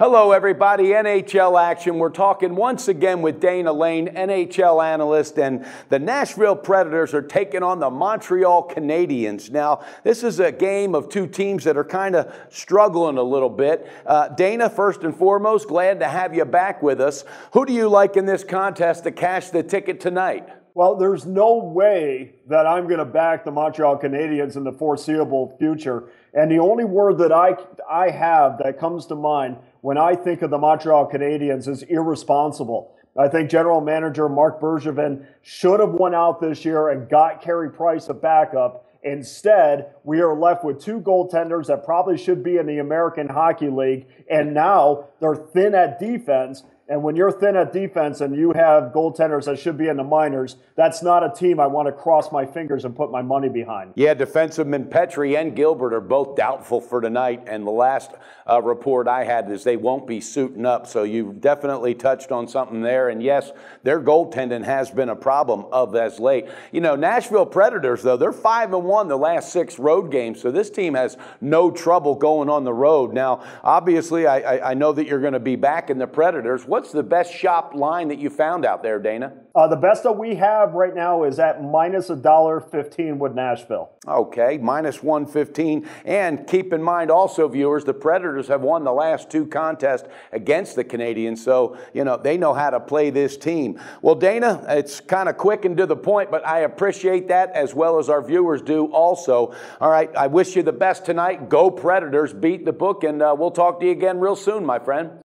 Hello everybody, NHL action. We're talking once again with Dana Lane, NHL analyst, and the Nashville Predators are taking on the Montreal Canadiens. Now, this is a game of two teams that are kind of struggling a little bit. Dana, first and foremost, glad to have you back with us. Who do you like in this contest to cash the ticket tonight? Well, there's no way that I'm going to back the Montreal Canadiens in the foreseeable future. And the only word that I have that comes to mind when I think of the Montreal Canadiens is irresponsible. I think general manager Mark Bergevin should have won out this year and got Carey Price a backup. Instead, we are left with two goaltenders that probably should be in the American Hockey League, and now they're thin at defense. And when you're thin at defense and you have goaltenders that should be in the minors, that's not a team I want to cross my fingers and put my money behind. Yeah, defensemen Petrie and Gilbert are both doubtful for tonight. And the last report I had is they won't be suiting up. So you've definitely touched on something there. And yes, their goaltending has been a problem of as late. You know, Nashville Predators, though, they're 5-1 the last 6 road games. So this team has no trouble going on the road. Now, obviously, I know that you're going to be backing the Predators. What's the best shop line that you found out there, Dana? The best that we have right now is at -$1.15 with Nashville. Okay, -115. And keep in mind also, viewers, the Predators have won the last 2 contests against the Canadiens, so, you know, they know how to play this team. Well, Dana, it's kind of quick and to the point, but I appreciate that as well as our viewers do also. All right, I wish you the best tonight. Go Predators, beat the book, and we'll talk to you again real soon, my friend.